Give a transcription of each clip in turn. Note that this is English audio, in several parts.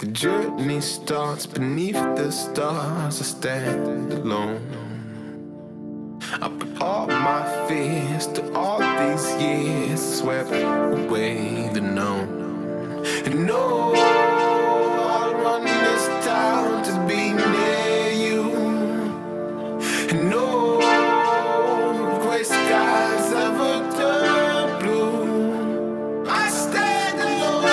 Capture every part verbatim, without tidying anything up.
The journey starts beneath the stars. I stand alone. I put all my fears to all these years, swept away the known. And no, I'll run this town to be near you. And no gray skies ever turn blue. I stand alone.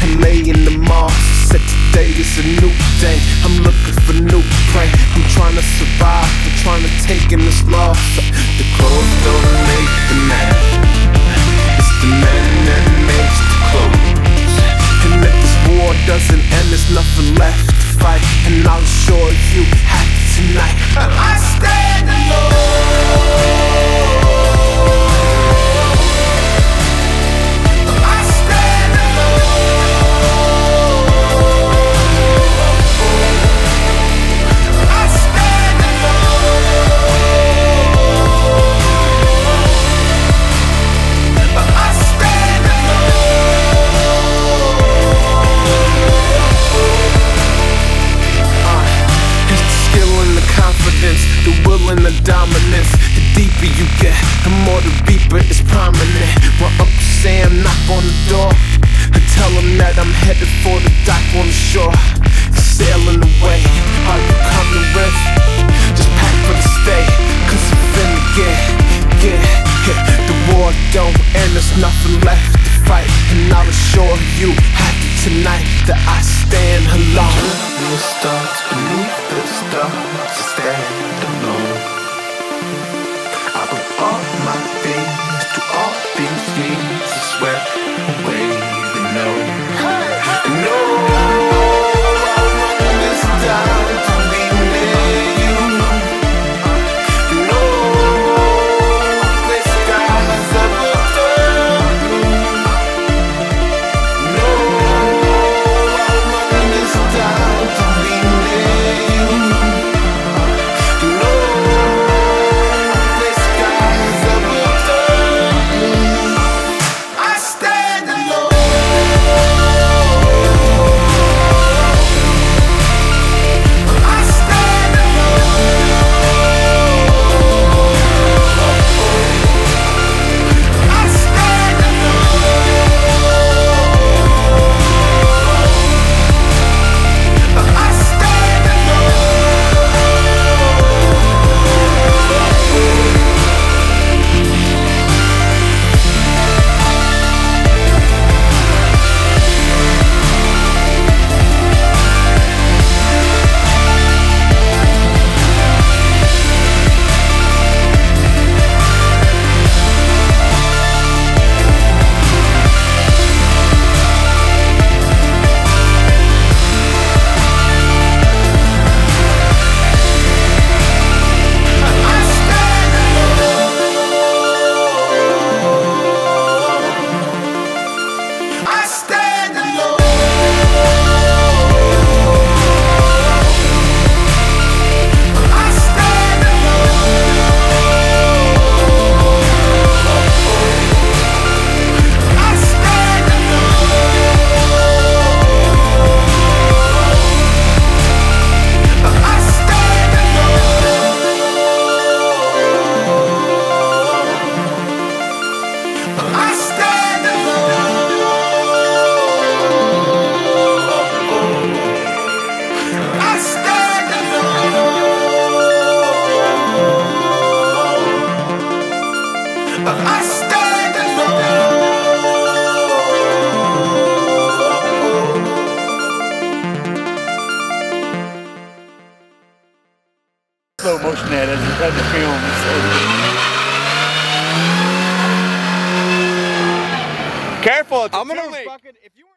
And laying the moss, said today is a new day. I'm looking for new prey. I'm trying to survive, I'm trying to take in this loss. The clothes don't make the man, it's the man that makes the clothes. And if this war doesn't end, there's nothing left to fight. And I'll assure you, happy tonight. I stand alone. The will and the dominance. The deeper you get, the more the reaper is prominent. While Uncle Sam knock on the door, I tell him that I'm headed for the dock on the shore. Sailing away, are you coming with? Just pack for the stay, cause I'm finna get, get hit. The war don't end, there's nothing left to fight. And I'll assure you, happy tonight, that I stand alone. The stars beneath the stars, I stand alone. I put all my things to all these needs, I swear away the known. And no, I'll run this town to be near you. And no, this sky's ever turn blue. No, I'll run this town to be near you. slow motion at as it had the film. So. Careful! It's I'm gonna fucking. If you